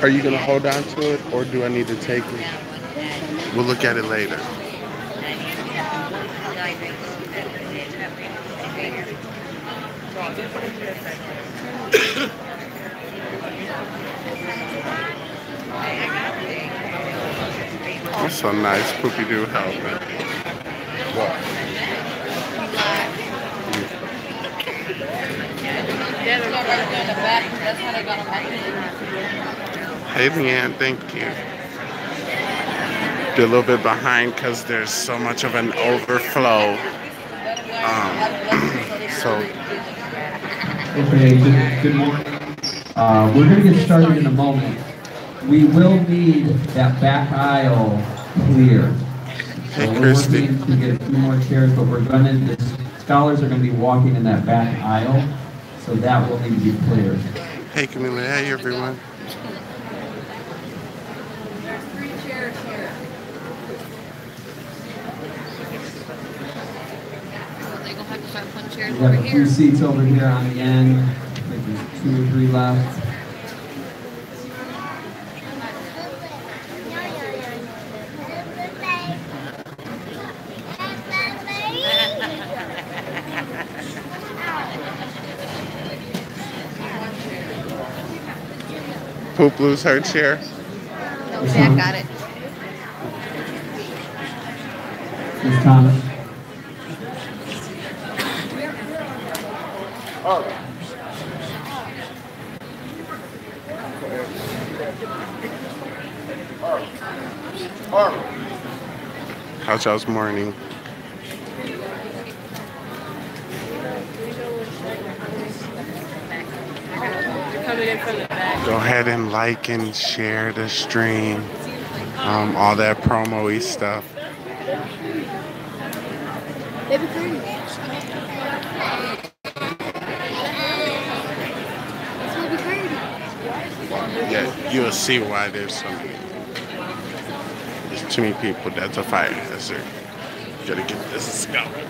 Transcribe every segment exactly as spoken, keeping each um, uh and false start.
Are you going to hold on to it, or do I need to take it? We'll look at it later. That's so nice. Poopy do help me. What? Hey, Leanne, thank you. Be a little bit behind because there's so much of an overflow. Um, so. Okay, good, good morning. Uh, we're going to get started in a moment. We will need that back aisle clear. So hey, we're working to get a few more chairs, but we're going to, the scholars are going to be walking in that back aisle, so that will need to be cleared. Hey, Camila. Hey, everyone. There's three chairs here. We have a few seats over here on the end, maybe two or three left. Poop lose her chair. Okay, I got it. Miz Thomas. Oh. How's y'all's morning? Go ahead and like and share the stream. Um, all that promo-y stuff. Yeah, you'll see why there's so many. There's too many people. That's a fire hazard. Gotta get this going.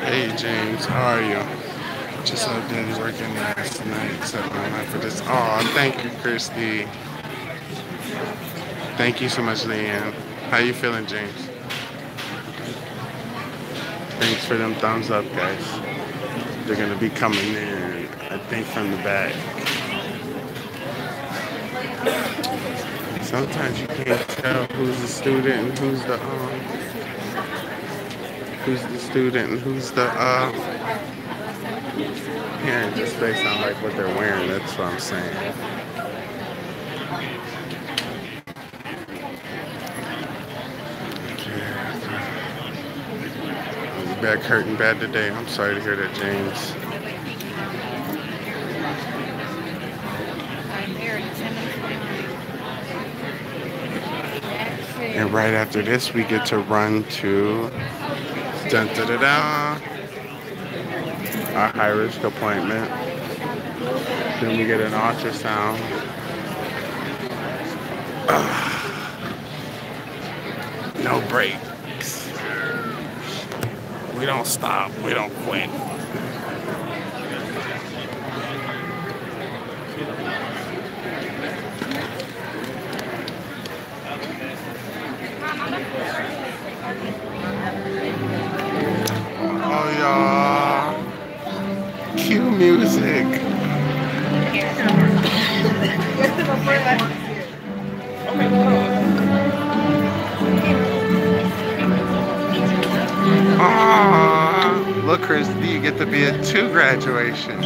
Hey, James, how are you? Just so I didn't work in last night, so I'm not for this. Oh, thank you, Christy. Thank you so much, Leanne. How you feeling, James? Thanks for them thumbs up, guys. They're gonna be coming in, I think, from the back. Sometimes you can't tell who's the student and who's the um, who's the student and who's the uh. Yeah, just based on like what they're wearing, that's what I'm saying. Yeah. Back hurting bad today. I'm sorry to hear that, James. And right after this, we get to run to dun da da da. Our high-risk appointment. Then we get an ultrasound. Ugh. No breaks. We don't stop. We don't quit. Oh, y'all. Cue music. Aww. Look, Chris, you get to be at two graduations.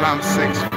I'm so excited.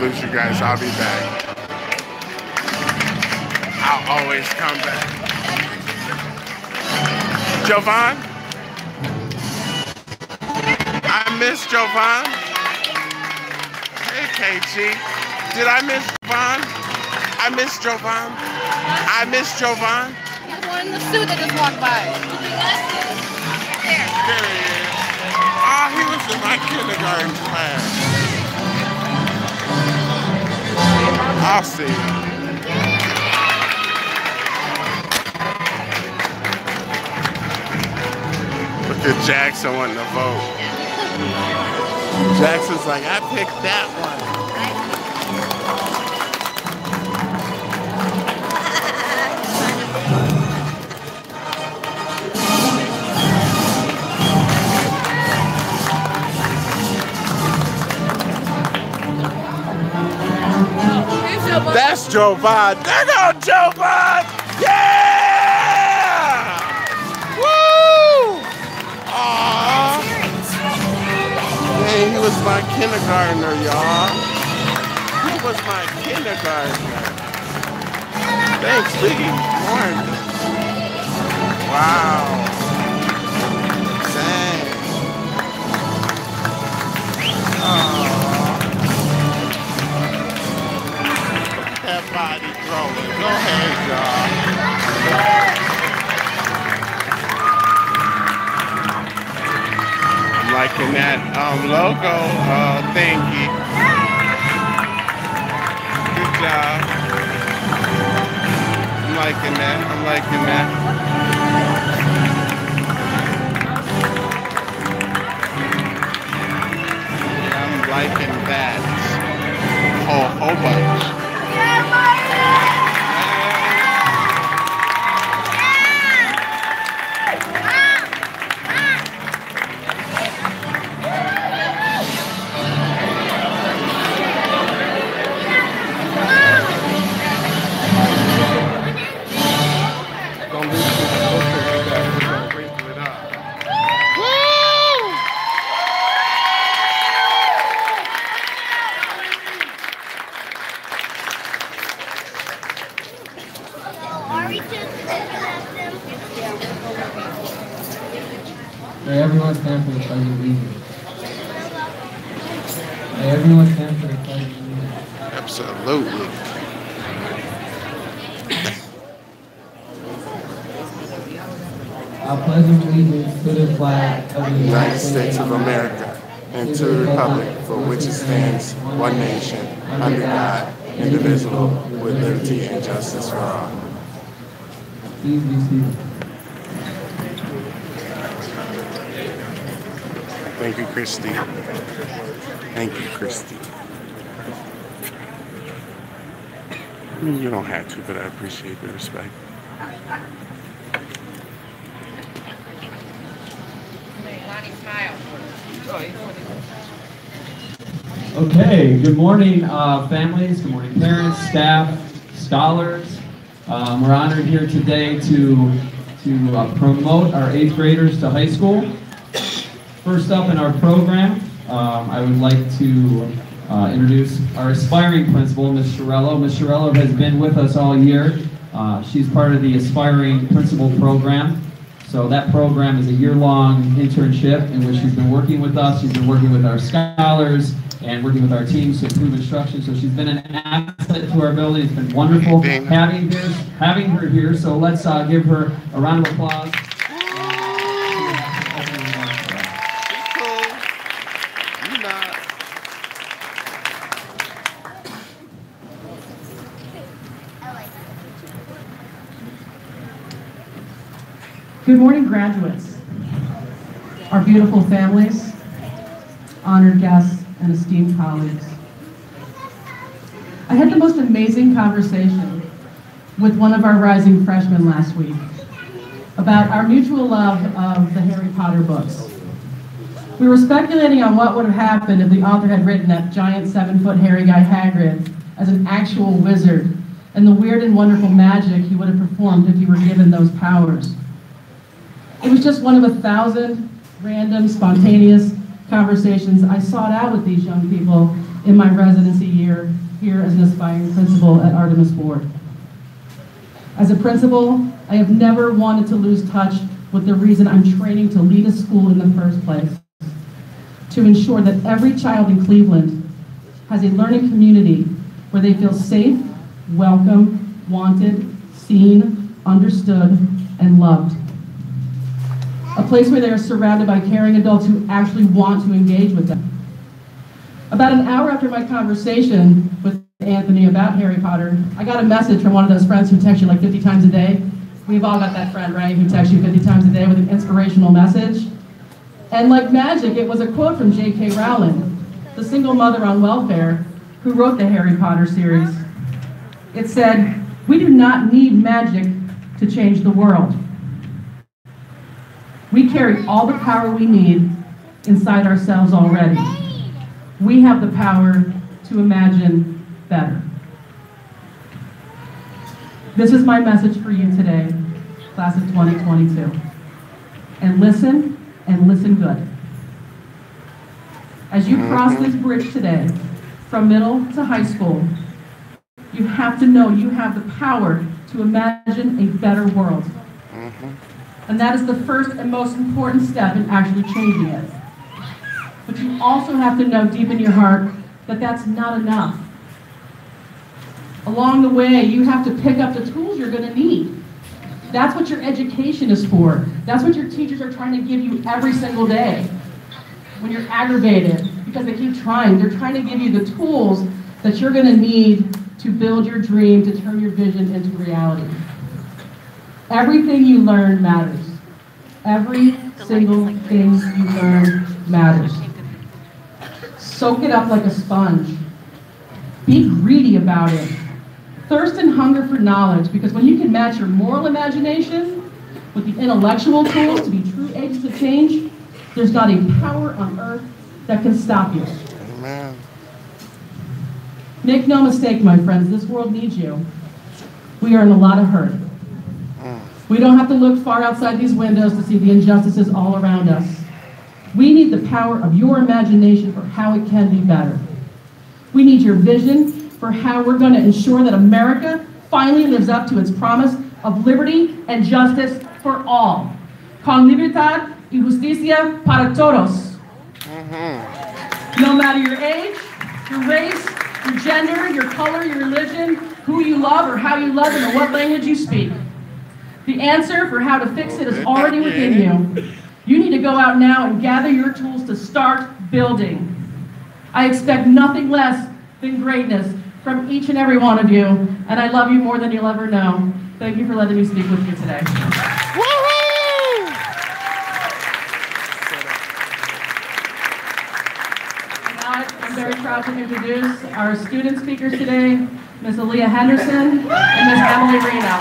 lose you guys, I'll be back. I'll always come back. Jovan? I miss Jovan. Hey, K G. Did I miss Jovan? I miss Jovan. I miss Jovan. He's the one in the suit that just walked by. There he is. Oh, he was in my kindergarten class. I'll see you. Look at Jackson wanting to vote. Jackson's like, I picked that one. That's Jovan. There goes Jovan. Yeah! He was my kindergartner, y'all. He was my kindergartner. Thanks, Biggie. Wow. Dang. Aww. Look at that body growing. Go ahead, y'all. Liking that um, logo uh, thingy. Good job. I'm liking that. I'm liking that. Yeah, I'm liking that. Oh, oh, bunch. States of America, and to the republic for which it stands, one nation, under God, indivisible, with liberty and justice for all. Please be seated. Thank you, Christy. Thank you, Christy. I mean, you don't have to, but I appreciate the respect. Okay, good morning uh, families, good morning parents, staff, scholars. Um, we're honored here today to, to uh, promote our eighth graders to high school. First up in our program, um, I would like to uh, introduce our aspiring principal, Miz Shirello. Miz Shirello has been with us all year. Uh, she's part of the aspiring principal program. So that program is a year-long internship in which she's been working with us. She's been working with our scholars and working with our teams to improve instruction. So she's been an asset to our ability. It's been wonderful having her, having her here. So let's uh, give her a round of applause. Good morning, graduates, our beautiful families, honored guests, and esteemed colleagues. I had the most amazing conversation with one of our rising freshmen last week about our mutual love of the Harry Potter books. We were speculating on what would have happened if the author had written that giant seven-foot hairy guy Hagrid as an actual wizard and the weird and wonderful magic he would have performed if he were given those powers. It was just one of a thousand random, spontaneous conversations I sought out with these young people in my residency year here as an aspiring principal at Artemis Ward. As a principal, I have never wanted to lose touch with the reason I'm training to lead a school in the first place, to ensure that every child in Cleveland has a learning community where they feel safe, welcome, wanted, seen, understood, and loved. A place where they are surrounded by caring adults who actually want to engage with them. About an hour after my conversation with Anthony about Harry Potter, I got a message from one of those friends who texts you like fifty times a day. We've all got that friend, right, who texts you fifty times a day with an inspirational message. And like magic, it was a quote from J K Rowling, the single mother on welfare who wrote the Harry Potter series. It said, "We do not need magic to change the world. We carry all the power we need inside ourselves already. We have the power to imagine better." This is my message for you today, class of twenty twenty-two. And listen, and listen good. As you cross this bridge today, from middle to high school, you have to know you have the power to imagine a better world. And that is the first and most important step in actually changing it. But you also have to know deep in your heart that that's not enough. Along the way, you have to pick up the tools you're going to need. That's what your education is for. That's what your teachers are trying to give you every single day. When you're aggravated, because they keep trying, they're trying to give you the tools that you're going to need to build your dream, to turn your vision into reality. Everything you learn matters. Every single thing you learn matters. Soak it up like a sponge. Be greedy about it. Thirst and hunger for knowledge, because when you can match your moral imagination with the intellectual tools to be true agents of change, there's not a power on earth that can stop you. Amen. Make no mistake, my friends, this world needs you. We are in a lot of hurt. We don't have to look far outside these windows to see the injustices all around us. We need the power of your imagination for how it can be better. We need your vision for how we're going to ensure that America finally lives up to its promise of liberty and justice for all. Con libertad y justicia para todos. Mm-hmm. No matter your age, your race, your gender, your color, your religion, who you love or how you love and what language you speak. The answer for how to fix it is already within you. You need to go out now and gather your tools to start building. I expect nothing less than greatness from each and every one of you, and I love you more than you'll ever know. Thank you for letting me speak with you today. Now I'm very proud to introduce our student speakers today, Miz Aaliyah Henderson and Miz Emily Reno.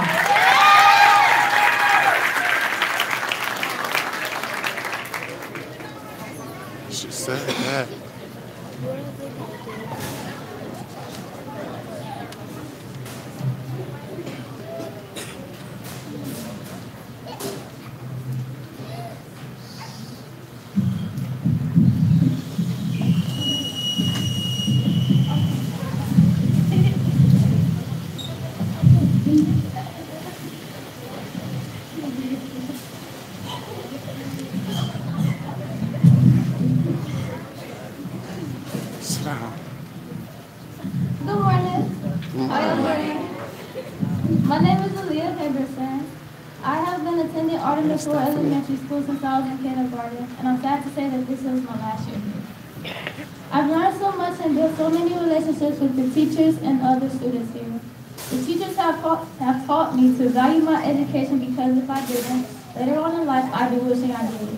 To value my education, because if I didn't, later on in life I'd be wishing I did.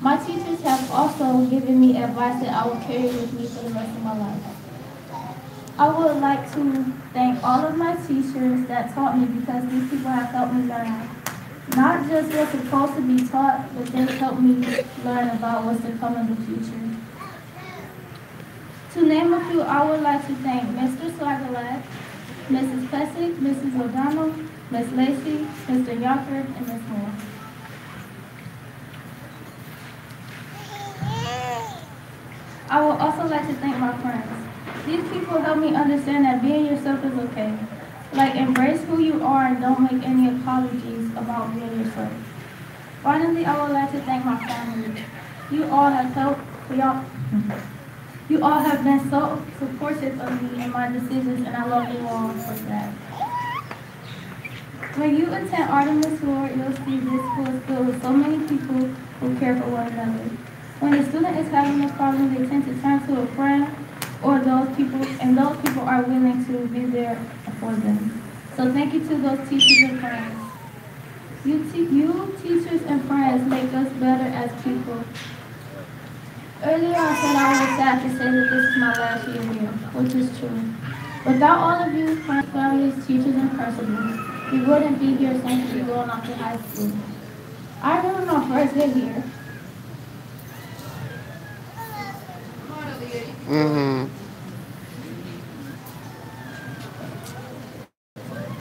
My teachers have also given me advice that I will carry with me for the rest of my life. I would like to thank all of my teachers that taught me, because these people have helped me learn not just what's supposed to be taught, but they've helped me learn about what's to come in the future. To name a few, I would like to thank Mister Swagalat, Missus Plessick, Missus O'Donnell, Miz Lacey, Mister Yonkers, and Miz Moore. I would also like to thank my friends. These people help me understand that being yourself is okay. Like, embrace who you are and don't make any apologies about being yourself. Finally, I would like to thank my family. You all have helped, y'all. You all have been so supportive of me and my decisions, and I love you all for that. When you attend Artemis Ward, you'll see this school is filled with so many people who care for one another. When a student is having a problem, they tend to turn to a friend or those people, and those people are willing to be there for them. So thank you to those teachers and friends. You, te you teachers and friends make us better as people. Earlier I said I was sad to say that this is my last year here, which is true. Without all of you, friends, families, teachers, and principals, we wouldn't be here since we going off to high school. I remember my first day here. Mm-hmm.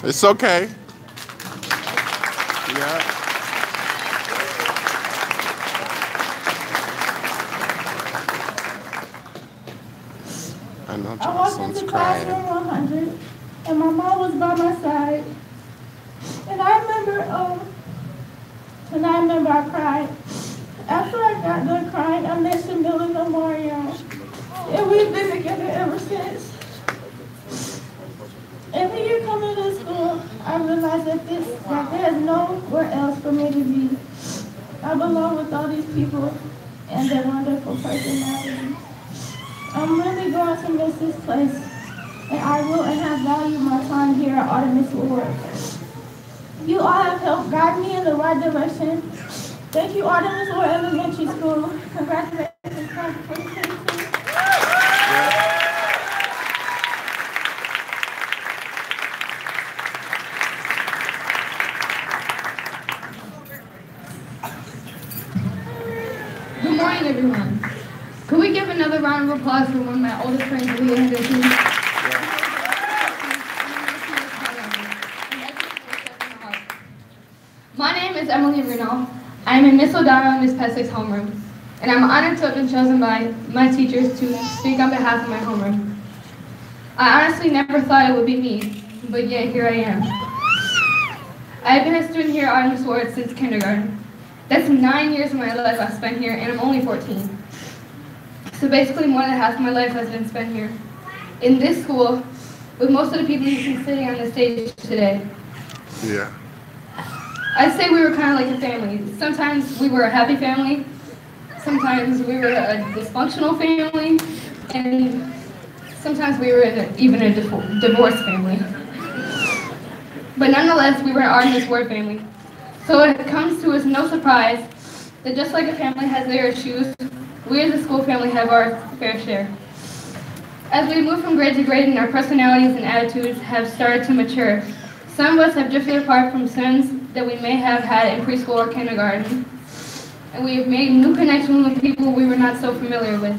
It's okay. Yeah. I know Johnson's crying. I walked into classroom one hundred, and my mom was by my side. And I remember, um, and I remember I cried. After I got done crying, I mentioned Bill and Mario. And we've been together ever since. And when you come into school, I realized that this, that there's nowhere else for me to be. I belong with all these people and their wonderful personalities. I'm really going to miss this place, and I will and have valued my time here at Artemis Ward. You all have helped guide me in the right direction. Thank you, Artemis Ward Elementary School. Congratulations, congratulations. Another round of applause for one of my oldest friends, Leah Henderson. Yeah. My name is Emily Reno. I am in Miss O'Donnell and Miss Peslick's homeroom, and I'm honored to have been chosen by my teachers to speak on behalf of my homeroom. I honestly never thought it would be me, but yet here I am. I have been a student here at Artemis Ward since kindergarten. That's nine years of my life I've spent here, and I'm only fourteen. So basically more than half of my life has been spent here, in this school, with most of the people you see sitting on the stage today. Yeah. I'd say we were kind of like a family. Sometimes we were a happy family, sometimes we were a dysfunctional family, and sometimes we were a, even a divorced family. But nonetheless, we were an Artemis Ward family. So when it comes to us, no surprise that just like a family has their issues, we as a school family have our fair share. As we move from grade to grade and our personalities and attitudes have started to mature, some of us have drifted apart from sins that we may have had in preschool or kindergarten, and we have made new connections with people we were not so familiar with.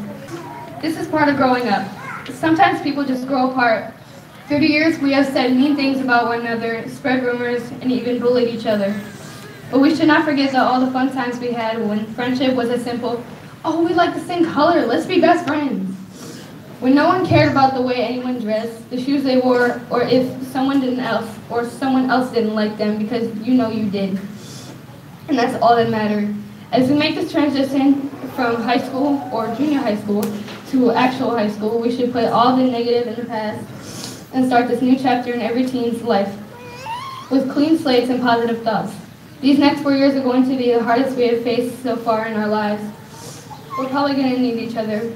This is part of growing up. Sometimes people just grow apart. Through the years, we have said mean things about one another, spread rumors, and even bullied each other. But we should not forget that all the fun times we had when friendship was as simple, oh, we like the same color, let's be best friends. When no one cared about the way anyone dressed, the shoes they wore, or if someone didn't else, or someone else didn't like them because you know you did. And that's all that mattered. As we make this transition from high school or junior high school to actual high school, we should put all the negative in the past and start this new chapter in every teen's life with clean slates and positive thoughts. These next four years are going to be the hardest we have faced so far in our lives. We're probably going to need each other.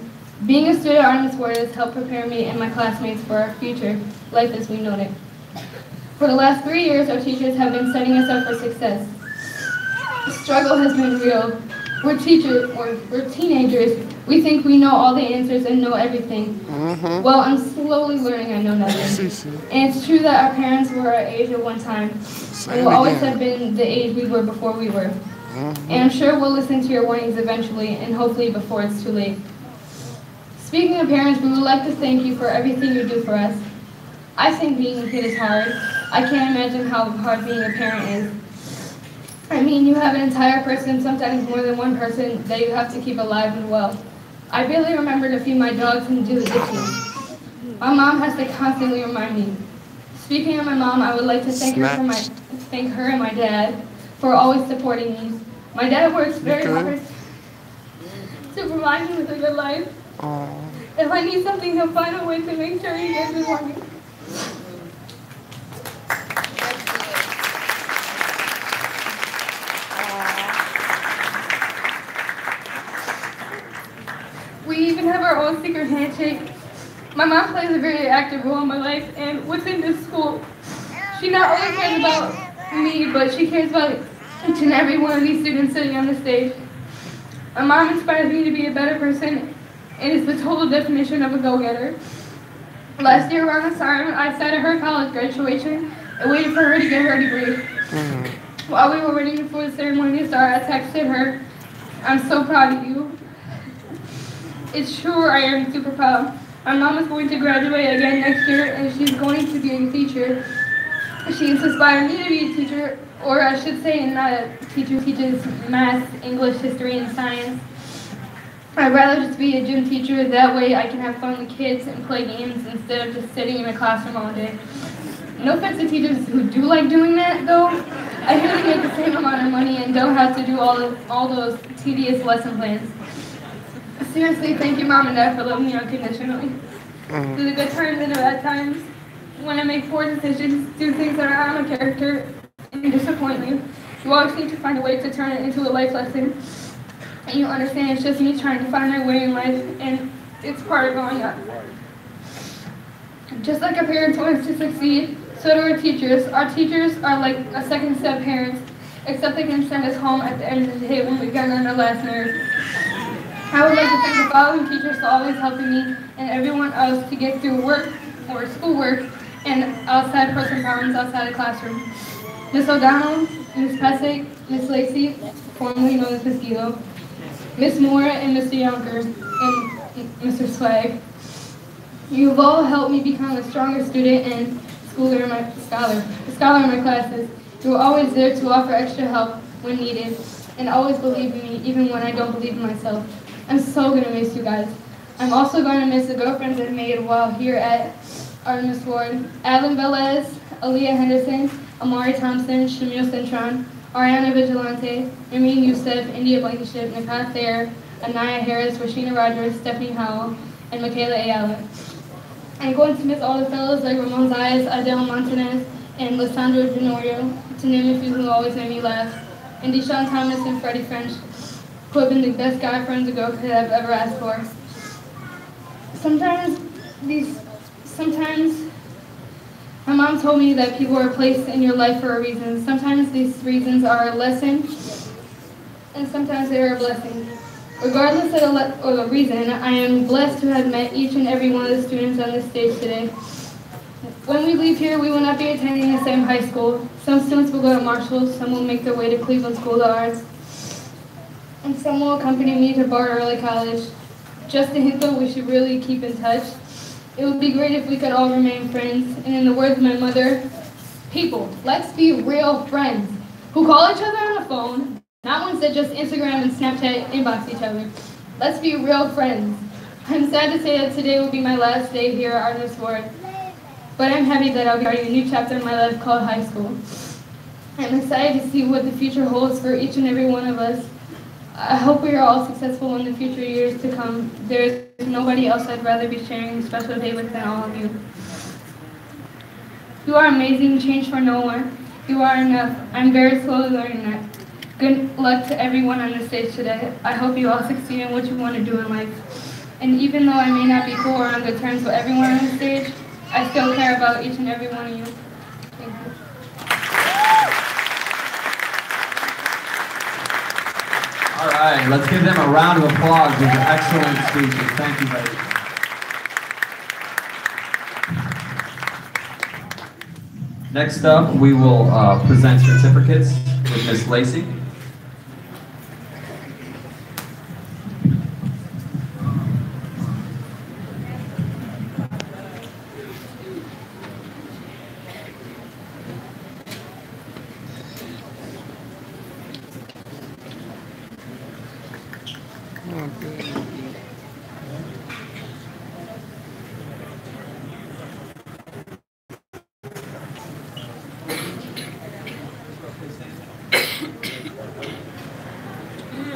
Being a student at Artemis Ward has helped prepare me and my classmates for our future life as we know it. For the last three years, our teachers have been setting us up for success. The struggle has been real. We're teachers, or we're teenagers. We think we know all the answers and know everything. Mm-hmm. Well, I'm slowly learning I know nothing. And it's true that our parents were our age at one time. Same and we'll again. always have been the age we were before we were. And I'm sure we'll listen to your warnings eventually, and hopefully before it's too late. Speaking of parents, we would like to thank you for everything you do for us. I think being a kid is hard. I can't imagine how hard being a parent is. I mean, you have an entire person, sometimes more than one person, that you have to keep alive and well. I barely remember to feed my dogs and do the dishes. My mom has to constantly remind me. Speaking of my mom, I would like to thank her, for my, thank her and my dad for always supporting me. My dad works very hard to provide me with a good life. Aww. If I need something, he'll find a way to make sure he gives me money. We even have our own secret handshake. My mom plays a very active role in my life and within this school. She not only cares about me, but she cares about each and every one of these students sitting on the stage. My mom inspires me to be a better person and is the total definition of a go-getter. Last year around this time, I sat at her college graduation and waited for her to get her degree. Mm-hmm. While we were waiting for the ceremony to start, I texted her, "I'm so proud of you." It's true, I am super proud. My mom is going to graduate again next year, and she's going to be a teacher. She's inspired me to be a teacher, or I should say, not a teacher who teaches math, English, history, and science. I'd rather just be a gym teacher. That way I can have fun with kids and play games instead of just sitting in a classroom all day. No offense to teachers who do like doing that, though. I really make the same amount of money and don't have to do all, of, all those tedious lesson plans. Seriously, thank you, Mom and Dad, for loving me unconditionally. Mm-hmm. Through the good times and the bad times, when I make poor decisions, do things that are out of my character, and disappoint you, you always need to find a way to turn it into a life lesson. And you understand it's just me trying to find my way in life, and it's part of growing up. Just like our parents want us to succeed, so do our teachers. Our teachers are like a second set of parents, except they can send us home at the end of the day when we got on our last nerve. I would like to thank the following teachers for always helping me and everyone else to get through work or schoolwork and outside person problems outside the classroom. Miz O'Donnell, Miz Pesek, Miz Lacey, formerly known as Miz Guido, Miz Moore, and Mister Younker, and Mister Swag. You've all helped me become a stronger student and scholar in my, scholar, scholar in my classes. You were always there to offer extra help when needed and always believe in me even when I don't believe in myself. I'm so going to miss you guys. I'm also going to miss the girlfriends I've made while here at Artemis Ward. Adeline Velez, Aaliyah Henderson, Amari Thompson, Shamil Centron, Ariana Vigilante, Amin Youssef, India Blankenship, Nicole Thayer, Anaya Harris, Rashina Rogers, Stephanie Howell, and Michaela Ayala. I'm going to miss all the fellows like Ramon Zayas, Adele Montanez, and Lissandra Genorio, to name a few who always made me laugh, and Deshaun Thomas and Freddie French, who have been the best guy friends a girl could have ever asked for. Sometimes these, sometimes my mom told me that people are placed in your life for a reason. Sometimes these reasons are a lesson, and sometimes they are a blessing. Regardless of the, le or the reason, I am blessed to have met each and every one of the students on this stage today. When we leave here, we will not be attending the same high school. Some students will go to Marshalls, some will make their way to Cleveland School of Arts, and some will accompany me to Bart Early College. Just a hint though, we should really keep in touch. It would be great if we could all remain friends, and in the words of my mother, people, let's be real friends, who call each other on the phone, not ones that just Instagram and Snapchat inbox each other. Let's be real friends. I'm sad to say that today will be my last day here at Artemis Ward, but I'm happy that I'll be starting a new chapter in my life called high school. I'm excited to see what the future holds for each and every one of us. I hope we are all successful in the future years to come. There's nobody else I'd rather be sharing this special day with than all of you. You are amazing, change for no one. You are enough. I'm very slowly learning that. Good luck to everyone on the stage today. I hope you all succeed in what you want to do in life. And even though I may not be cool or on good terms with everyone on the stage, I still care about each and every one of you. Thank you. All right, let's give them a round of applause for their excellent speeches. Thank you, ladies. Next up, we will uh, present certificates with Miz Lacey.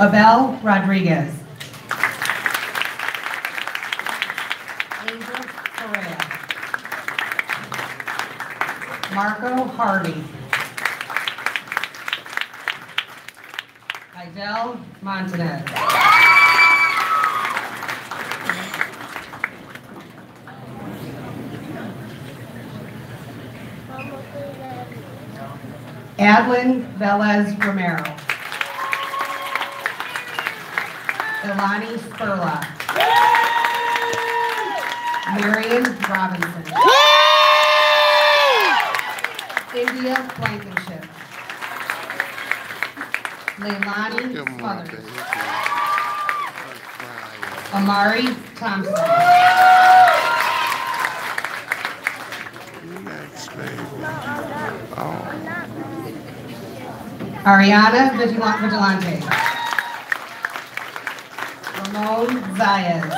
Abel Rodriguez. Angel Correa. Marco Harvey. Idel Montanez. Adlin Velez Romero. Ilani Spurlock. Marion Robinson. India Blankenship. Leilani Smothers. Amari Thompson. Oh. Ariana Vigilante. Ramon Zayas.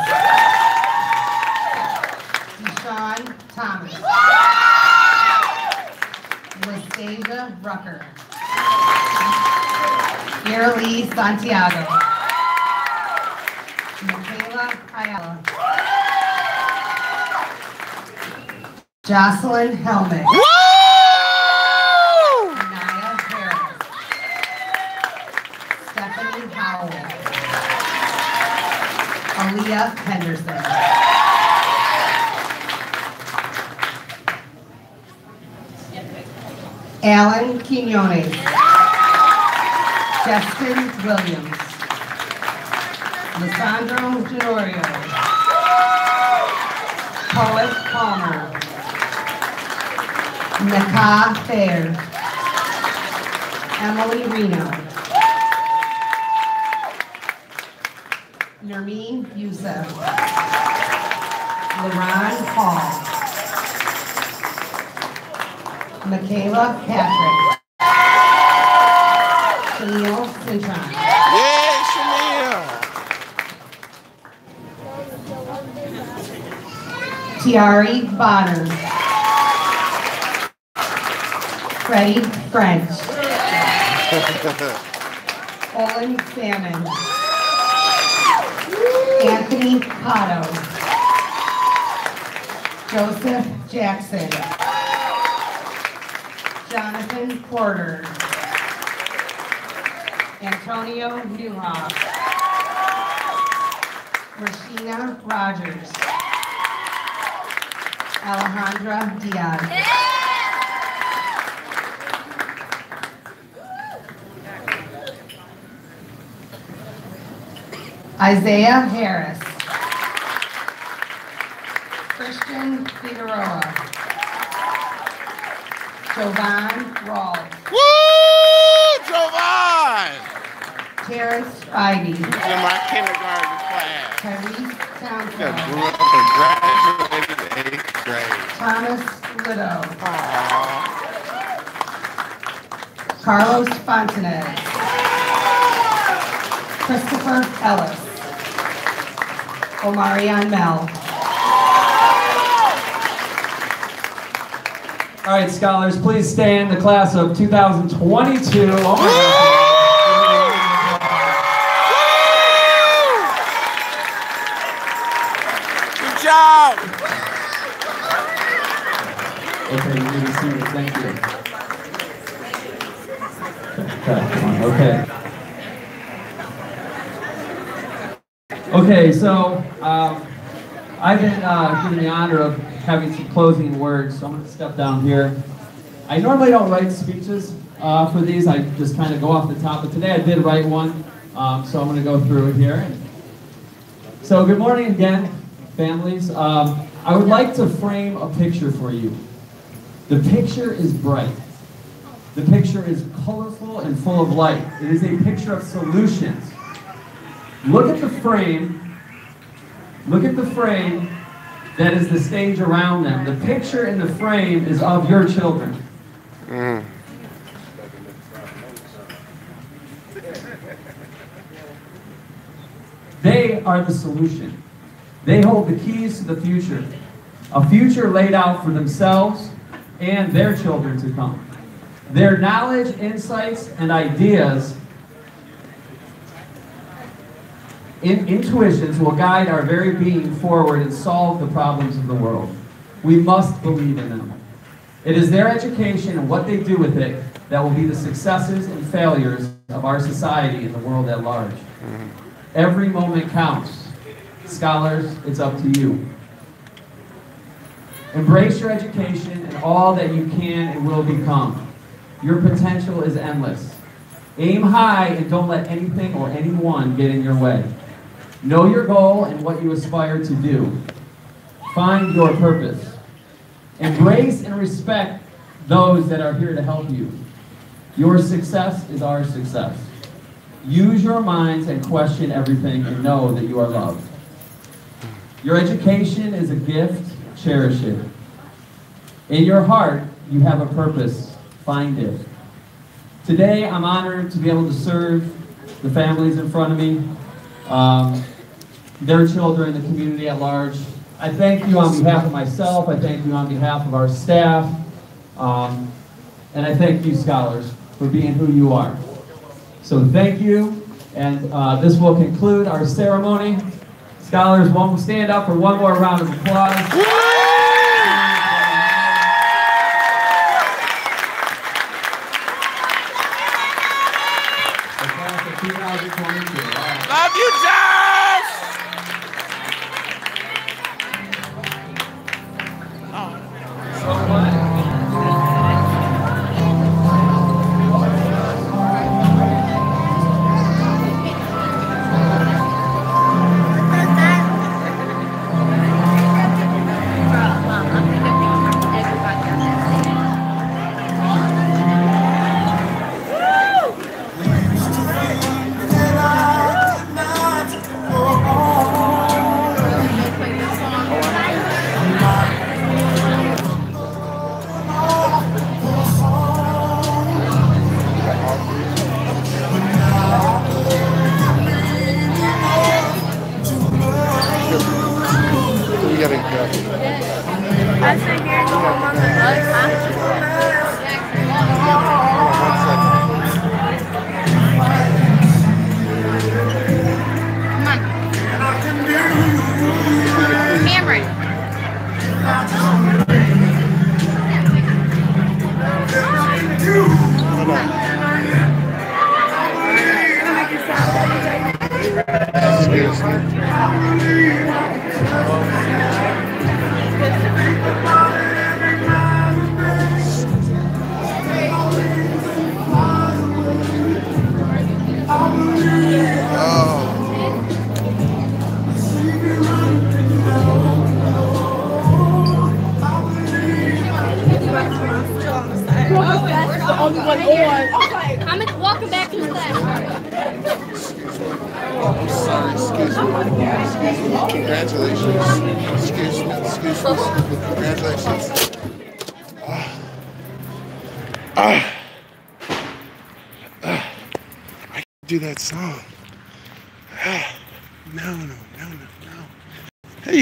Deshaun Thomas. LaSasia Rucker. Lee Santiago. Michaela Ayala. Jocelyn Helmick. Naya Harris. Stephanie Howell. Aaliyah Henderson. Alan Quinones. Justin Williams. Lissandro Genorio. Poet Palmer. Nika Thayer. Emily Reno. Nermeen Youssef. LaRon Hall. Michaela Patrick. Chanel Cintron. Yes, Chanel. Tiari Bonner. Freddie French. Olin Salmon. Anthony Cotto. Joseph Jackson. Jonathan Porter. Antonio Newhoff. Rashina Rogers. Alejandra Diaz. Isaiah Harris. Christian Figueroa. Jovan Rawls. Woo! Jovan! Terrence Spivey. In my kindergarten class. Tyrese Townsend. Yeah, grew up and graduated eighth grade. Thomas Litto. Aww. Carlos Fontanez. Christopher Ellis. Omarion Mel. All right, scholars, please stand. The class of two thousand twenty-two. Oh my God. Okay, you need to see it. Thank you. Okay. Okay, so um, I've been uh, given the honor of having some closing words, so I'm going to step down here. I normally don't write speeches uh, for these. I just kind of go off the top, but today I did write one, um, so I'm going to go through it here. So good morning again, families. Um, I would like to frame a picture for you. The picture is bright. The picture is colorful and full of light. It is a picture of solutions. Look at the frame. Look at the frame that is the stage around them. The picture in the frame is of your children. Mm. They are the solution. They hold the keys to the future, a future laid out for themselves and their children to come. Their knowledge, insights, and ideas in, intuitions will guide our very being forward and solve the problems of the world. We must believe in them. It is their education and what they do with it that will be the successes and failures of our society and the world at large. Every moment counts. Scholars, it's up to you. Embrace your education and all that you can and will become. Your potential is endless. Aim high and don't let anything or anyone get in your way. Know your goal and what you aspire to do. Find your purpose. Embrace and respect those that are here to help you. Your success is our success. Use your minds and question everything and know that you are loved. Your education is a gift. Cherish it. In your heart, you have a purpose. Find it. Today, I'm honored to be able to serve the families in front of me, um, their children, the community at large. I thank you on behalf of myself. I thank you on behalf of our staff. Um, and I thank you, scholars, for being who you are. So thank you. And uh, this will conclude our ceremony. Scholars, won't stand up for one more round of applause. Love you, Josh! Oh. So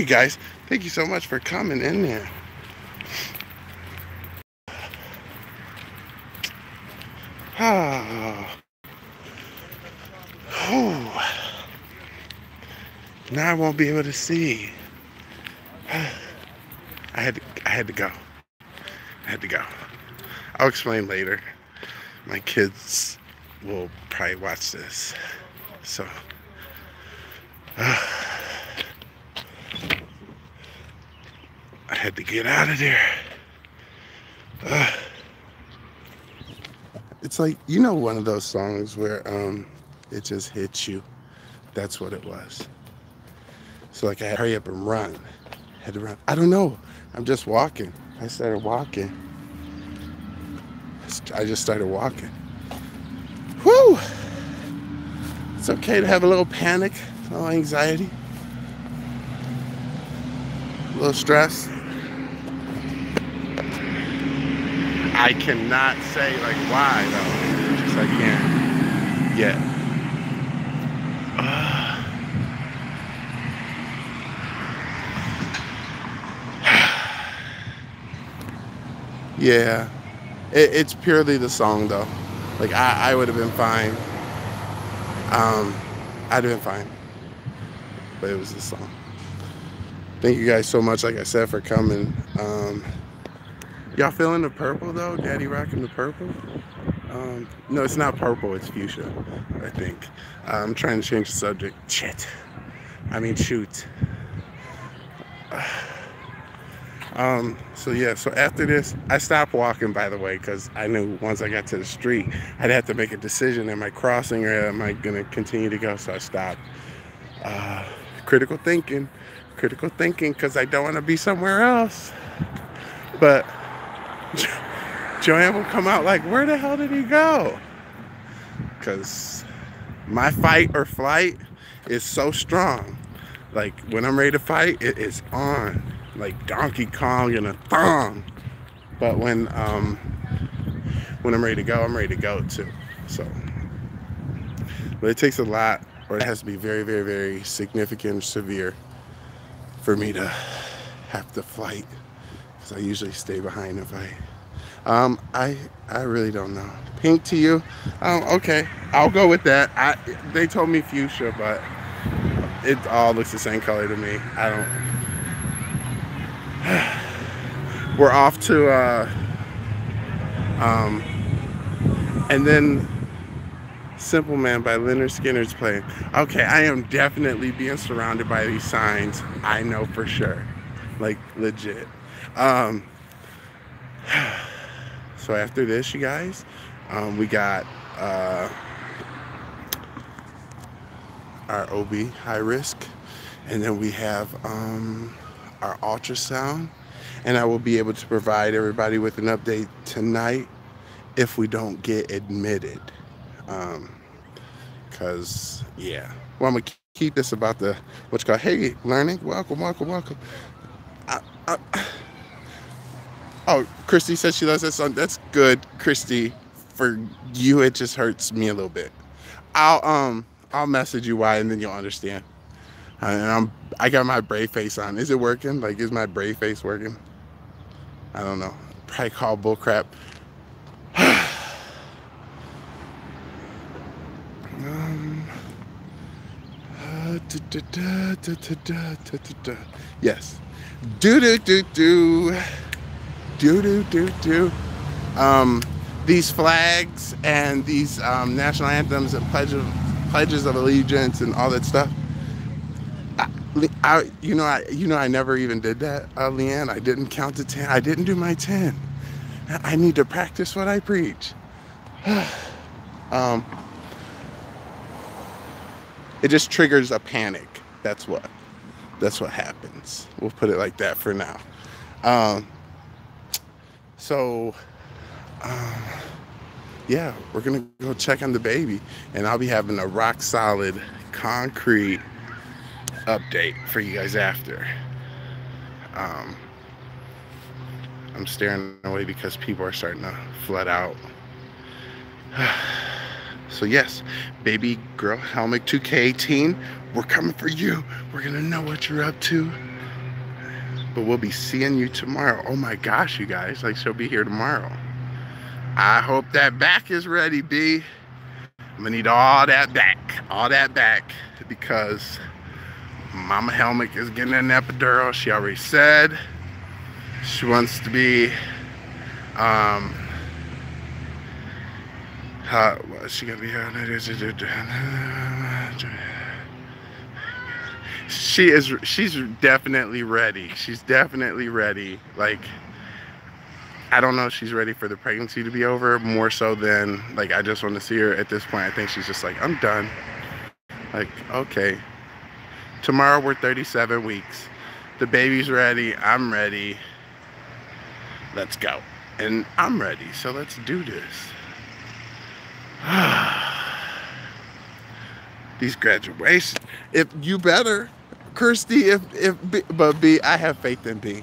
guys, thank you so much for coming in there. Oh. Oh. Now I won't be able to see. I had to, I had to go. I had to go. I'll explain later. My kids will probably watch this. So. Uh. I had to get out of there. Uh, it's like, you know, one of those songs where um, it just hits you. That's what it was. So like I had to hurry up and run. I had to run. I don't know. I'm just walking. I started walking. I just started walking. Whoo! It's okay to have a little panic, a little anxiety, a little stress. I cannot say like why though, just I can't yet. Uh. Yeah, it, it's purely the song though. Like I, I would have been fine. Um, I'd have been fine. but it was the song. Thank you guys so much, like I said, for coming. Um, y'all feeling the purple though? Daddy rocking the purple? Um, no, it's not purple, it's fuchsia, I think. Uh, I'm trying to change the subject. Shit. I mean, shoot. Um, so yeah, so after this, I stopped walking, by the way, because I knew once I got to the street, I'd have to make a decision. Am I crossing or am I going to continue to go? So I stopped. Uh, critical thinking. Critical thinking, because I don't want to be somewhere else. But jo Joanne will come out like, where the hell did he go? Because my fight or flight is so strong. Like, when I'm ready to fight, it is on. Like Donkey Kong in a thong. But when um, when I'm ready to go, I'm ready to go too. So, but it takes a lot, or it has to be very, very, very significant, severe for me to have to fight. Because I usually stay behind and fight. Um, I I really don't know. Pink to you? Um, okay, I'll go with that. I they told me fuchsia, but it all looks the same color to me. I don't. We're off to uh um and then Simple Man by Leonard Skinner's playing. Okay, I am definitely being surrounded by these signs. I know for sure, like legit. Um so after this, you guys, um we got uh our O B high risk, and then we have um our ultrasound, and I will be able to provide everybody with an update tonight if we don't get admitted. Um, Cause yeah, well, I'm gonna keep this about the what's called, hey, learning, welcome, welcome, welcome. I, I, oh, Christy says she loves that song. That's good, Christy. For you, it just hurts me a little bit. I'll um, I'll message you why, and then you'll understand. And I'm, I got my brave face on. Is it working? Like, is my brave face working? I don't know. Probably call bull crap. um, uh, da, da, da, da, da, da, da. Yes. Do do do do. Do do do do. Um, these flags and these um, national anthems and pledge of, pledges of allegiance and all that stuff. I, you know, I, you know, I never even did that, uh, Leanne. I didn't count to ten. I didn't do my ten. I need to practice what I preach. um, it just triggers a panic. That's what. That's what happens. We'll put it like that for now. Um, so, um, yeah, we're gonna go check on the baby, and I'll be having a rock solid, concrete update for you guys after. um I'm staring away because people are starting to flood out. So yes, baby girl Helmick two K eighteen, we're coming for you. We're gonna know what you're up to, but we'll be seeing you tomorrow. Oh my gosh, you guys, like, she'll be here tomorrow. I hope that back is ready, B. I'm gonna need all that back, all that back, because Mama Helmick is getting an epidural. She already said she wants to be, um, how, what is she gonna be? She is, she's definitely ready. She's definitely ready. Like, I don't know if she's ready for the pregnancy to be over more so than, like, I just want to see her at this point. I think she's just like, I'm done. Like, okay. Tomorrow we're thirty-seven weeks. The baby's ready. I'm ready. Let's go. And I'm ready. So let's do this. These graduations. If you better, Kirsty, if, if, but B, I have faith in B.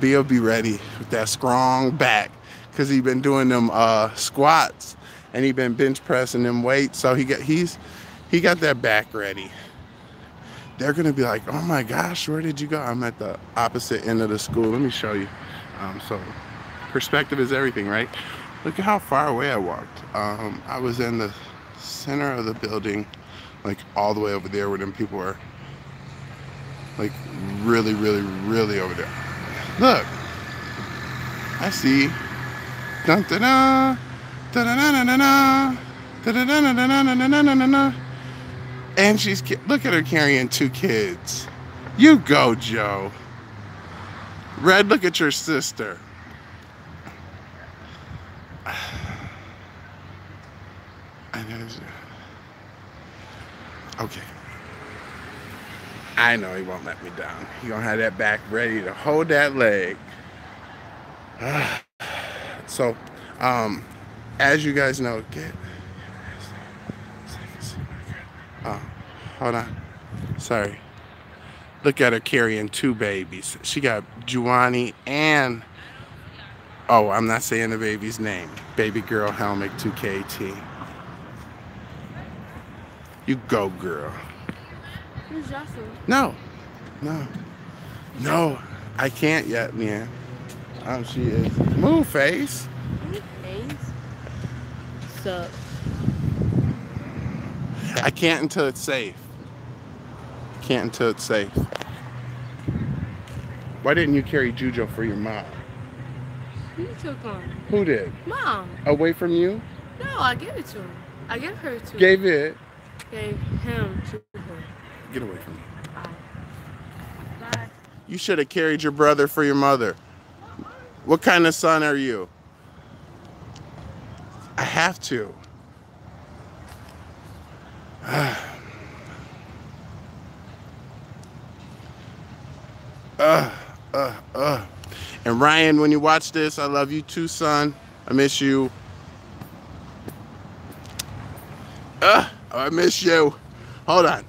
B will be ready with that strong back. Because he's been doing them uh, squats and he's been bench pressing them weights. So he got, he's, he got that back ready. They're gonna be like, oh my gosh, where did you go? I'm at the opposite end of the school. Let me show you. Um, so perspective is everything, right? Look at how far away I walked. Um, I was in the center of the building, like all the way over there where them people were. Like, really, really, really over there. Look. I see. Dun-da-da. Da-da-da-da-da-da. Da-da-da-da-da-da-da-da-da-da. And she's... Look at her carrying two kids. You go, Joe. Red, look at your sister. Okay. I know he won't let me down. He gonna have that back ready to hold that leg. So, um, as you guys know, get... Oh, hold on. Sorry. Look at her carrying two babies. She got Juwani and... Oh, I'm not saying the baby's name. Baby girl Helmick two K T. You go, girl. Who's Jocelyn? No. No. No. I can't yet, man. Oh, she is. Move, face. Move, face. What's up? I can't until it's safe. Can't until it's safe. Why didn't you carry Jujo for your mom? Who took him? Who did? Mom. Away from you? No, I gave it to him. I gave her to Gave him. it. Gave him to her. Get away from me. Bye. Bye. You should have carried your brother for your mother. What kind of son are you? I have to. Ah. Uh, uh, uh. And Ryan, when you watch this, I love you too, son. I miss you. Uh, I miss you. Hold on.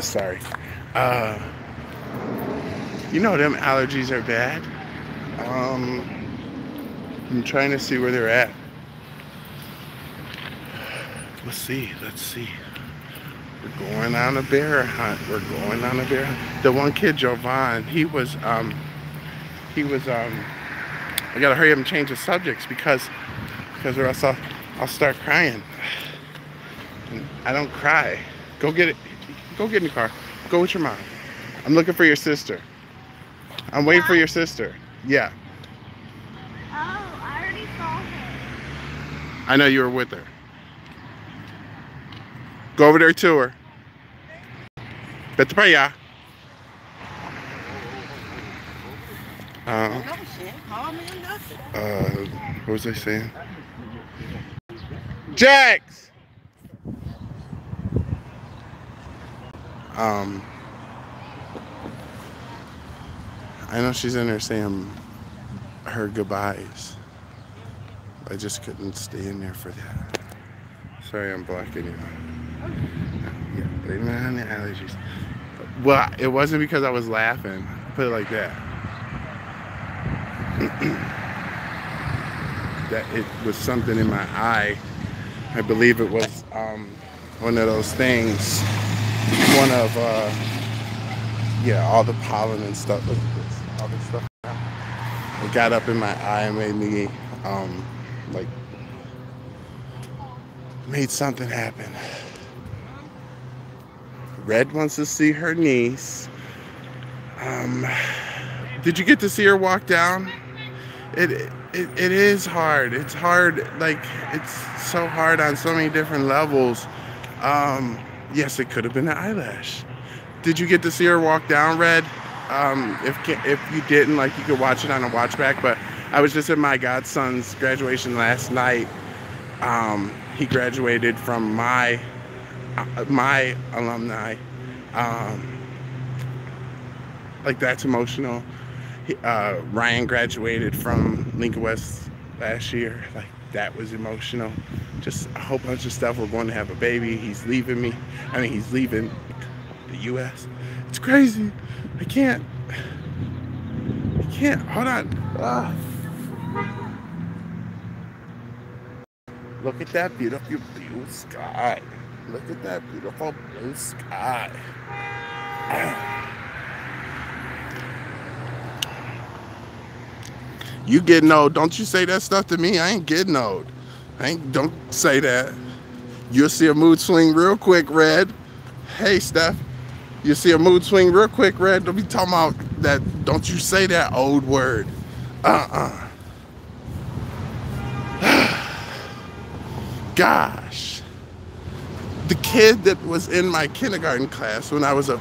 Sorry. Uh, you know them allergies are bad. Um, I'm trying to see where they're at. Let's see. Let's see. We're going on a bear hunt. We're going on a bear hunt. The one kid, Jovan, he was, um, he was, um, I gotta hurry up and change the subjects because, because or else I'll, I'll start crying. And I don't cry. Go get it. Go get in the car. Go with your mom. I'm looking for your sister. I'm waiting Mom. for your sister. Yeah. Oh, I already saw her. I know you were with her. Go over there to her. Bet the prayer. Um, uh, what was I saying? Jax! Um, I know she's in there saying her goodbyes. I just couldn't stay in there for that. Sorry, I'm blocking you. Yeah, blame it on the allergies. Well, it wasn't because I was laughing. Put it like that. That it was something in my eye. I believe it was um, one of those things. One of, uh, yeah, all the pollen and stuff. Look at this, all this stuff. It got up in my eye and made me, um, like, made something happen. Red wants to see her niece. Um, did you get to see her walk down? It, it, it is hard. It's hard, like, it's so hard on so many different levels. Um... Yes, it could have been an eyelash. Did you get to see her walk down, Red? Um, if if you didn't, like, you could watch it on a watch back. But I was just at my godson's graduation last night. Um, he graduated from my uh, my alumni. Um, like, that's emotional. He, uh, Ryan graduated from Lincoln West last year. Like, that was emotional. Just a whole bunch of stuff. We're going to have a baby. He's leaving me. I mean, he's leaving the U S It's crazy. I can't. can't. Hold on. Ah. Look at that beautiful blue sky. Look at that beautiful blue sky. You getting old. Don't you say that stuff to me. I ain't getting old. I ain't, don't say that. You'll see a mood swing real quick, Red. Hey, Steph. You'll see a mood swing real quick, Red. Don't be talking about that. Don't you say that old word. Uh-uh. Gosh, the kid that was in my kindergarten class when I was a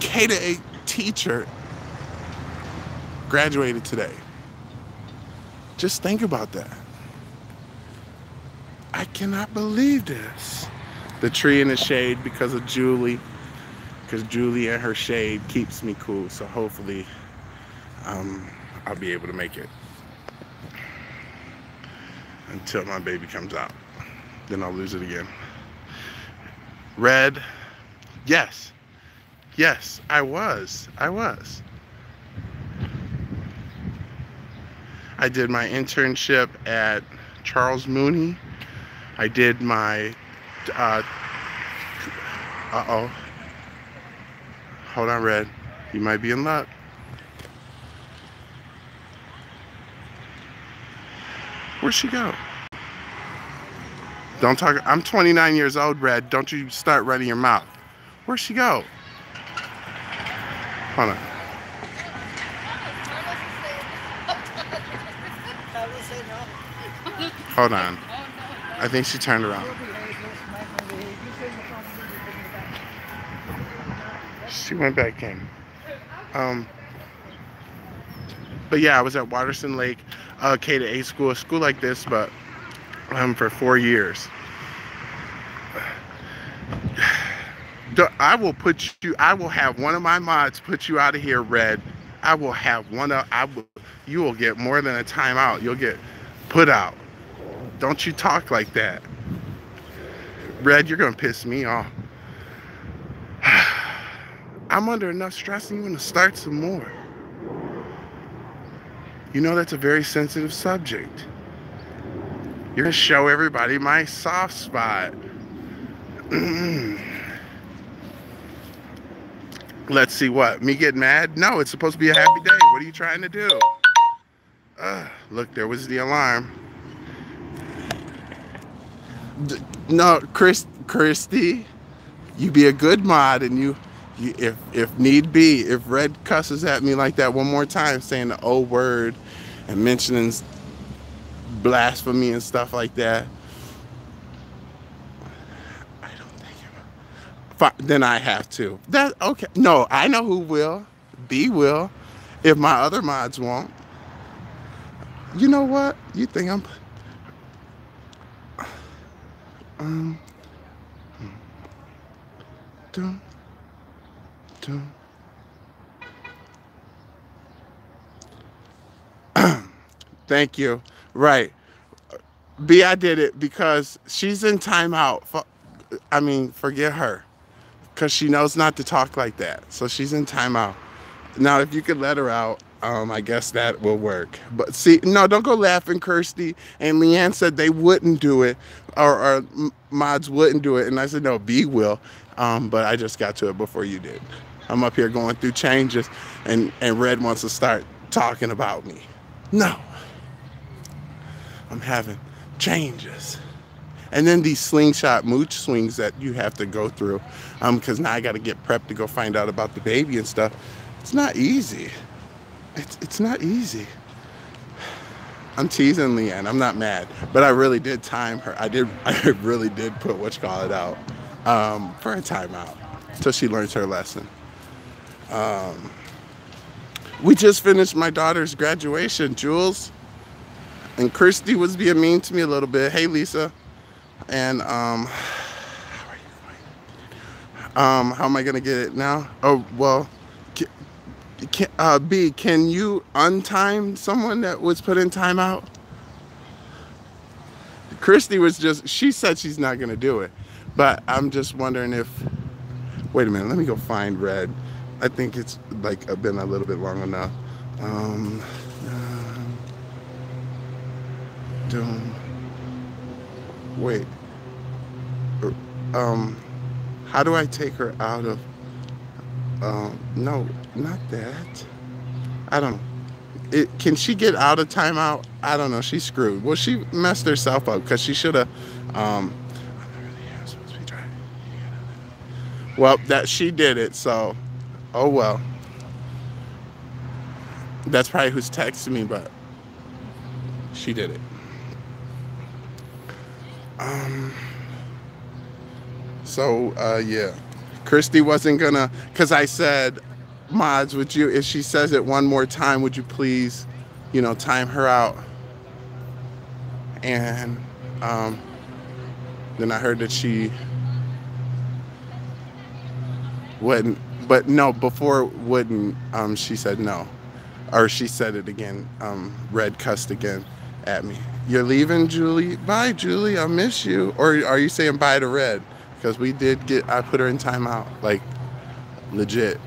K to eight teacher graduated today. Just think about that. I cannot believe this. The tree in the shade because of Julie, because Julie and her shade keeps me cool. So hopefully um, I'll be able to make it until my baby comes out. Then I'll lose it again. Red. Yes. Yes, I was. I was. I did my internship at Charles Mooney. I did my... Uh, Uh-oh. Hold on, Red. You might be in luck. Where'd she go? Don't talk. I'm twenty-nine years old, Brad. Don't you start running your mouth. Where'd she go? Hold on. Hold on. I think she turned around. She went back in. Um. But yeah, I was at Waterson Lake. Uh, K to eight school, a school like this, but um, for four years. I will put you. I will have one of my mods put you out of here, Red. I will have one of. I will. You will get more than a timeout. You'll get put out. Don't you talk like that, Red. You're gonna piss me off. I'm under enough stress, and you want to start some more. You know that's a very sensitive subject. You're gonna show everybody my soft spot. Let's see what, me get mad? No, it's supposed to be a happy day. What are you trying to do? Uh, look, there was the alarm. D no, Chris, Christy, you be a good mod and you, you if, if need be, if Red cusses at me like that one more time, saying the old word and mentioning blasphemy and stuff like that, I don't think it will. Then I have to. That okay? No, I know who will. B will. If my other mods won't. You know what? You think I'm? Um. Don't. Don't. Thank you. Right. B, I did it because she's in timeout. I mean, forget her. Because she knows not to talk like that. So she's in timeout. Now, if you could let her out, um, I guess that will work. But see, no, don't go laughing, Kirsty. And Leanne said they wouldn't do it. Or, or mods wouldn't do it. And I said, no, B will. Um, but I just got to it before you did. I'm up here going through changes. And, and Red wants to start talking about me. No. I'm having changes. And then these slingshot mooch swings that you have to go through um, because now I got to get prepped to go find out about the baby and stuff. It's not easy. It's, it's not easy. I'm teasing Leanne. I'm not mad. But I really did time her. I did. I really did put what you call it out um, for a timeout until she learns her lesson. Um, we just finished my daughter's graduation, Jules. And Christy was being mean to me a little bit. Hey, Lisa. And um, how are you going? Um, how am I gonna get it now? Oh well. Can, can, uh, B, can you untime someone that was put in timeout? Christy was just. She said she's not gonna do it, but I'm just wondering if. Wait a minute. Let me go find Red. I think it's like been a little bit long enough. Um, um Doom. Wait. Um, how do I take her out of, um, no, not that. I don't know. It, can she get out of timeout? I don't know. She's screwed. Well, she messed herself up because she should have, um, well, that she did it, so, oh well. That's probably who's texting me, but she did it. Um, so, uh, yeah. Christy wasn't gonna, because I said, Mods, would you, if she says it one more time, would you please, you know, time her out? And um, then I heard that she wouldn't, but no, before wouldn't, um, she said no. Or she said it again, um, Red cussed again at me. You're leaving, Julie? Bye, Julie, I'll miss you. Or are you saying bye to Red? Because we did get, I put her in timeout, like, legit.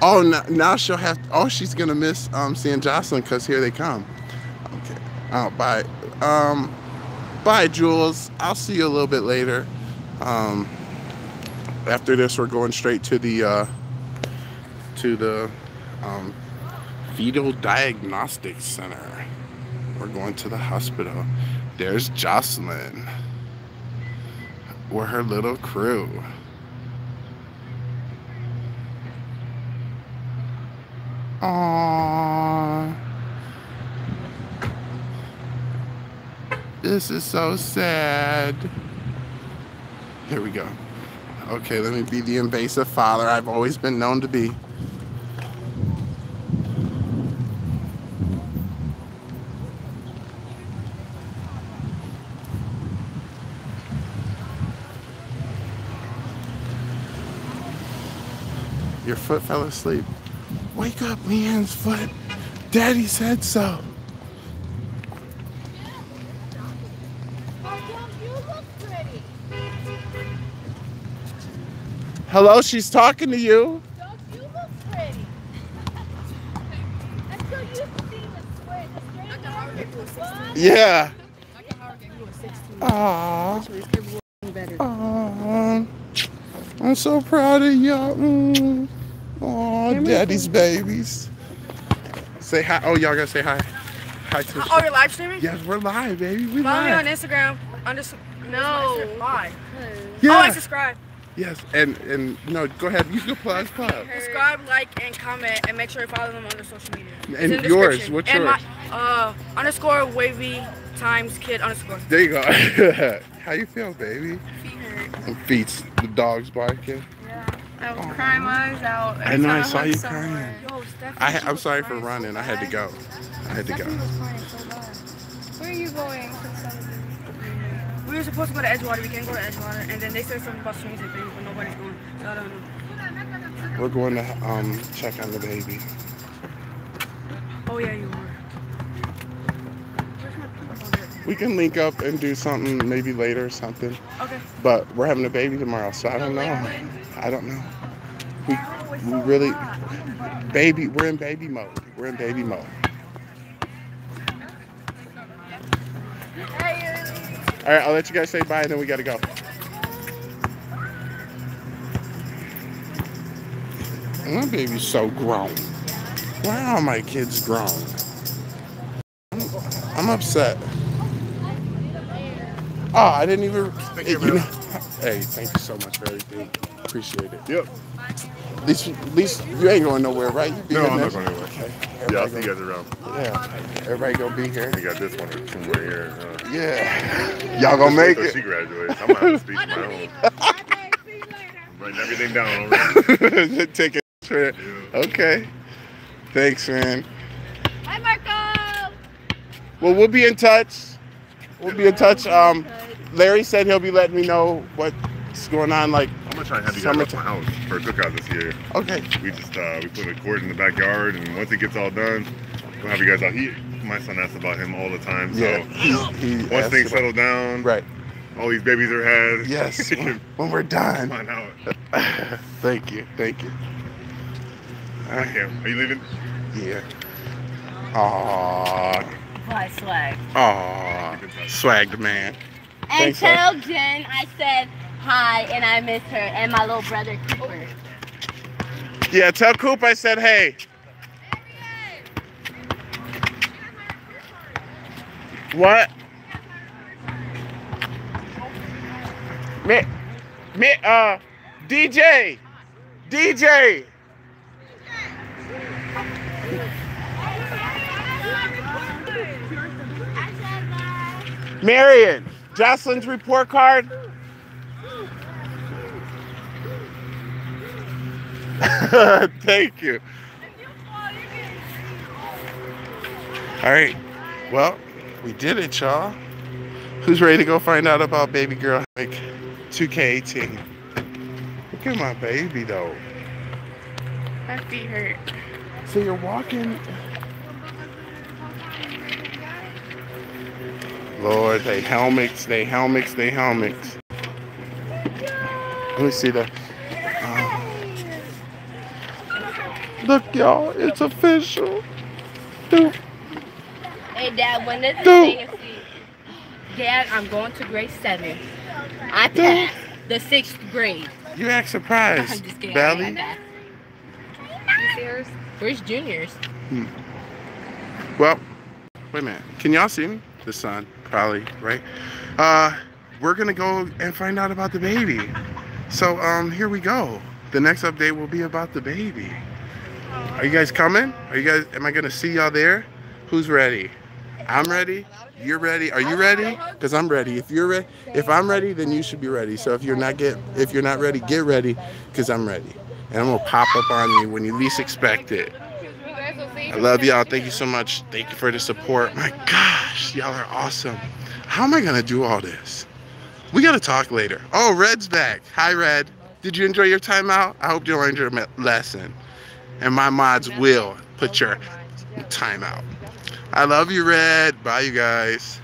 Oh, now, now she'll have, oh, she's gonna miss um, seeing Jocelyn because here they come. Okay, oh, bye. Um, bye, Jules, I'll see you a little bit later. Um, after this, we're going straight to the, uh, to the um, fetal diagnostic center. We're going to the hospital. There's Jocelyn with her little crew. Aww. This is so sad. Here we go. Okay, let me be the invasive father I've always been known to be. Your foot fell asleep. Wake up, Leanne's foot. Daddy said so. Hello, she's talking to you. Don't you look pretty? I'm so used to seeing the square. The Howard was one. Yeah. Aww. Aww. I'm so proud of y'all. Mm. Aw, daddy's babies. Say hi. Oh, y'all gotta say hi. Hi to us. Oh, you're live streaming? Yes, we're live, baby. We Follow live. me on Instagram. Under no. Live. Yeah. Oh, I subscribe. Yes, and, and no, go ahead. You can plug, plug. Subscribe, like, and comment, and make sure you follow them on their social media. It's and in the yours, what's and yours? My, uh, underscore wavy times kid underscore. There you go. How you feel, baby? Feet hurt. And feet, the dog's barking. I was crying my eyes out. I know, I saw you crying. Yo, I, I'm sorry for running. I had to go. I had to go. Where are you going? We were supposed to go to Edgewater. We can't go to Edgewater. And then they said something about strings and things, but nobody's going. So I don't know. We're going to um, check on the baby. Oh, yeah, you are. We can link up and do something maybe later or something. Okay. But we're having a baby tomorrow, so I don't know. I don't know. We, we really, baby, we're in baby mode. We're in baby mode. All right, I'll let you guys say bye and then we gotta go. My baby's so grown. Why are all my kids grown? I'm, I'm upset. Oh, I didn't even, you know, hey, thank you so much for everything. Appreciate it. Yep. At least, at least you ain't going nowhere, right? You no, I'm not going anywhere. Okay. Yeah, I'll see you guys around. Yeah. Everybody gonna be here. We got this one or two more here. Huh? Yeah. Y'all gonna make it. She graduates. I'm gonna speak my own. Writing everything down already. Take a trip. Yeah. Okay. Thanks, man. Hi, Marco. Well, we'll be in touch. We'll be in touch. Um, Larry said he'll be letting me know what's going on, like. I'm gonna try to have you guys at my house for a cookout this year. Okay. We just uh, we put a court in the backyard, and once it gets all done, we'll have you guys out. He, my son asks about him all the time. So yeah, he, he once things settle down, right? All these babies are had. Yes. when, when we're done. Come on out. Thank you. Thank you. Okay, are you leaving? Yeah. Aww. Fly swag. Aww. Swag the man. And thanks, tell so. Jen I said hi and I miss her and my little brother Cooper. Yeah, tell Coop I said hey. What? Me, me, uh, D J, D J. Marion, Jocelyn's report card. Thank you. All right. Well, we did it, y'all. Who's ready to go find out about baby girl like two K eighteen? Look at my baby though. My feet hurt. So you're walking. Lord, they helmets, they helmets, they helmets. Let me see that. Um, look, y'all, it's official. Dude. Hey, Dad, when does it see? Dad, I'm going to grade seven. I passed the sixth grade. You act surprised, I'm just kidding, Valley. Where's juniors? Hmm. Well, wait a minute. Can y'all see me? The sun, probably, right? Uh, we're gonna go and find out about the baby. So, um, here we go. The next update will be about the baby. Are you guys coming? Are you guys? Am I gonna see y'all there? Who's ready? I'm ready. You're ready. Are you ready? Because I'm ready. If you're ready, if I'm ready, then you should be ready. So if you're not get, if you're not ready, get ready. Because I'm ready, and I'm gonna pop up on you when you least expect it. I love y'all. Thank you so much. Thank you for the support. My gosh, y'all are awesome. How am I gonna do all this? We gotta talk later. Oh, Red's back. Hi, Red. Did you enjoy your time out? I hope you enjoyed your lesson. And my mods will put your time out. I love you, Red. Bye, you guys.